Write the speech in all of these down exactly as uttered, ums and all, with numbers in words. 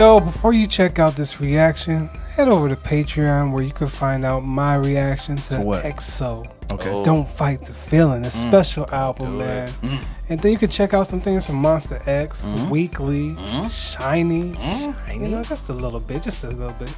Yo, before you check out this reaction, head over to Patreon where you can find out my reaction to EXO. Okay. Oh. Don't Fight the Feeling, a mm. special album, man. Mm. And then you can check out some things from MONSTA X, mm. Weekly, mm. Shiny, mm. Shiny. You know, just a little bit, just a little bit.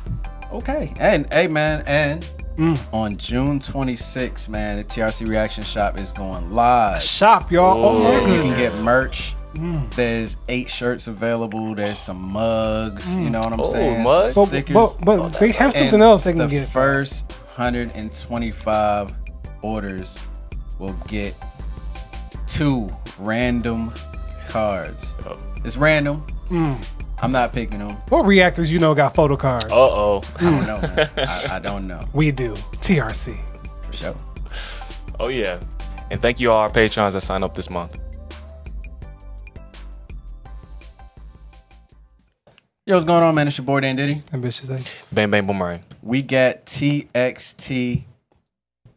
Okay. And hey, man, and mm. on June twenty-sixth, man, the T R C Reaction Shop is going live. Shop, y'all. Oh, oh you can get merch. Mm. There's eight shirts available. There's some mugs. Mm. You know what I'm oh, saying? Mugs? But, stickers. But, but they that. have something and else they can the get. The first one hundred twenty-five orders will get two random cards. Oh. It's random. Mm. I'm not picking them. What reactors you know got photo cards? Uh oh. Mm. I don't know, man. I, I don't know. We do. T R C. For sure. Oh, yeah. And thank you all our patrons that signed up this month. Yo, what's going on, man? It's your boy Dan Diddy. Ambitious Ace. Bang Bang Boomerang. We got T X T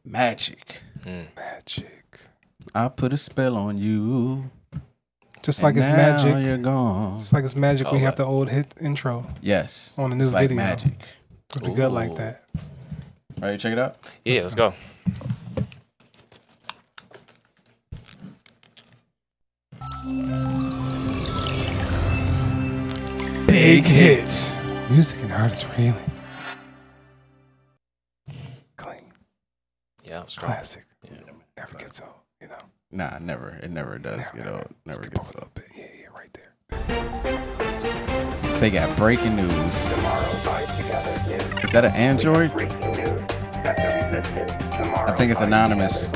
Magic. Mm. Magic. I put a spell on you. Just like it's magic. You're gone. Just like it's magic, oh, we right. have the old hit intro. Yes. On the new like video. Magic. It would be good like that. All right, check it out. Yeah, let's go. Big hits. Music and artists for healing. Clean. Yeah, it's classic. Yeah. Never gets old, you know. Nah, never. It never does never, get never, old. Never gets old. Bit. Yeah, yeah, right there. They got breaking news. Tomorrow Together. Is that an Android? Breaking news. Tomorrow I think it's anonymous.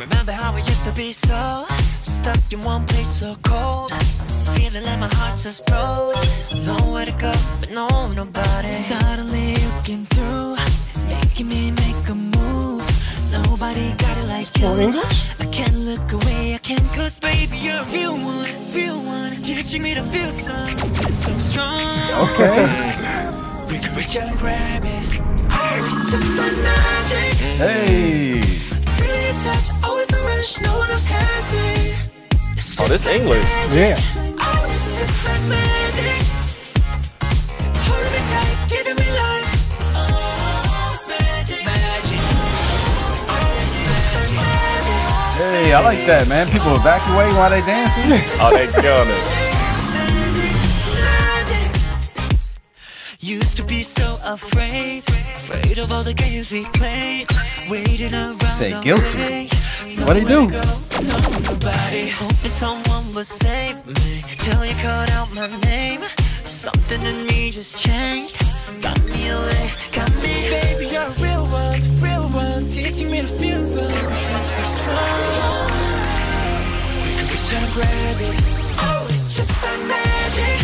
Remember how we used to be so stuck in one place, so cold, feeling like my heart just froze, nowhere to go but no nobody. Suddenly you came through, making me make a move. Nobody got it like you. I can't look away, I can't, cause baby you're a real one, real one, teaching me to feel something so strong. Okay. We could reach out and grab it. Oh, it's just like magic. Hey. Touch, always a rush, no one else has it. Oh, this like English, magic. Yeah. Oh, it's just like magic. Hold me tight, giving me life. Oh, it's magic. Magic. Oh, it's just like magic. Hey, I like that, man. People evacuate while they dancing. Oh, they killing it. Used to be so afraid, afraid of all the games we played. Waiting around. Say guilty. What do you do? Nobody. Hoping someone will save me. Till you called out my name. Something in me just changed. Got me away. Got me. Baby, you're a real one. Real one. Teaching me to feel so. That's so strong. We could reach out and grab it. Oh, it's just like magic.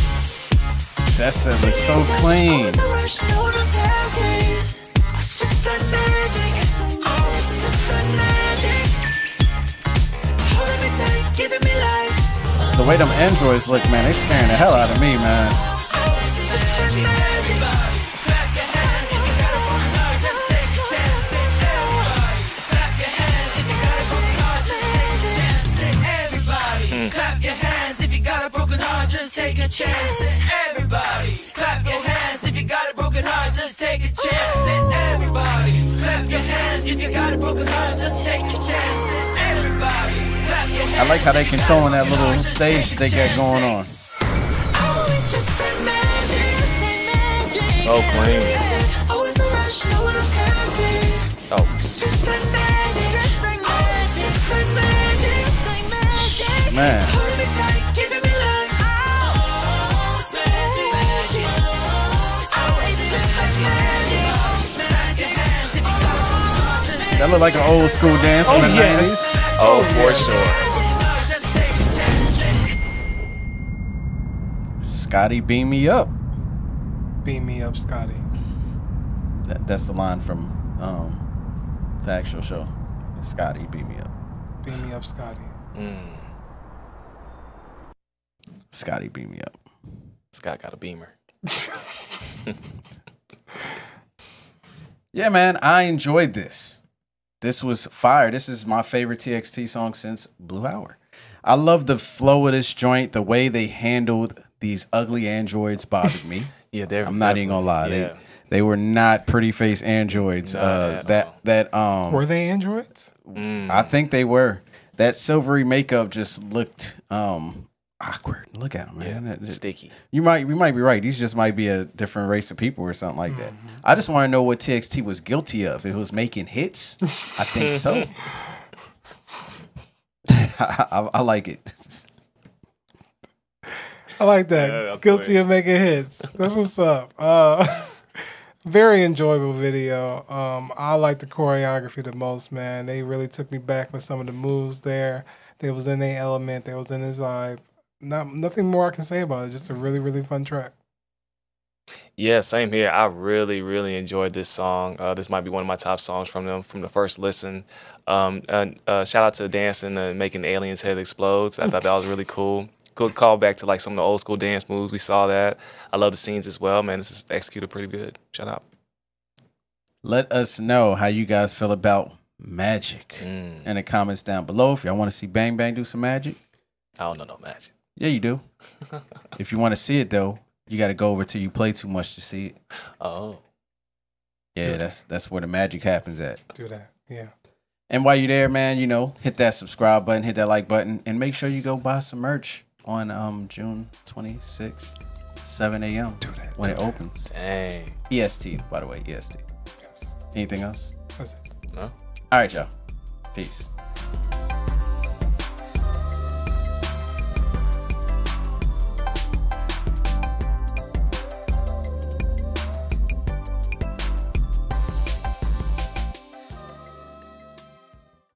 That sounds like so clean. It's just like magic. Oh, it's just like magic. Holding me tight, giving me life. The way them androids look, man, they scaring the hell out of me, man. Oh, it's just like magic. Clap your hands if you got one card, just take a chance. Everybody, clap your hands if you got one card, just take a chance. Everybody, clap your hands if you got a broken heart, just take a chance. Everybody, clap your hands if you got a broken heart, just take a chance. If you got a broken heart, just take your chance. Everybody, clap your hands. I like how they controlling that little stage they got going on. Oh, it's just like magic. So clean. Oh, it's a rush, no one else has it. Oh, it's just like magic. Oh, it's just like magic. Man. Hold me tight, give me life. Oh, it's magic. Oh, it's just like magic. That look like an old school dance from oh, the yes. nineties. Oh, for sure. Scotty, beam me up. Beam me up, Scotty. That, that's the line from um, the actual show. Scotty, beam me up. beam me up, Scotty. Mm. Scotty, beam me up. Scott got a beamer. Yeah, man, I enjoyed this. This was fire. This is my favorite T X T song since Blue Hour. I love the flow of this joint. The way they handled these ugly androids bothered me. Yeah, they're I'm not even gonna lie. Yeah. They, they were not pretty face androids. Not uh, that all. that um were they androids? Mm. I think they were. That silvery makeup just looked um awkward. Look at them, man. Yeah, that, that, sticky. You might, we might be right. These just might be a different race of people or something like that. Mm-hmm. I just want to know what T X T was guilty of. If it was making hits, I think so. I, I, I like it. I like that. Yeah, guilty weird. of making hits. That's what's up. Uh, very enjoyable video. Um, I like the choreography the most, man. They really took me back with some of the moves there. They was in their element. They was in their vibe. Not nothing more I can say about it. Just a really, really fun track. Yeah, same here. I really, really enjoyed this song. Uh, this might be one of my top songs from them from the first listen. Um, uh, uh, shout out to the dance and uh, making the alien's head explodes. I thought that was really cool. Good call back to like some of the old school dance moves. We saw that. I love the scenes as well, man. This is executed pretty good. Shout out. Let us know how you guys feel about Magic mm. in the comments down below. If y'all want to see Bang Bang do some Magic, I don't know no Magic. Yeah, you do. If you want to see it though, you got to go over till you play too much to see it. Oh, yeah, that. that's that's where the magic happens at. Do that, yeah. And while you're there, man, you know, hit that subscribe button, hit that like button, and make sure you go buy some merch on um June twenty-sixth, seven A M Do that when do it that. opens. Dang. E S T, by the way, E S T. Yes. Anything else? That's it. No. All right, y'all. Peace.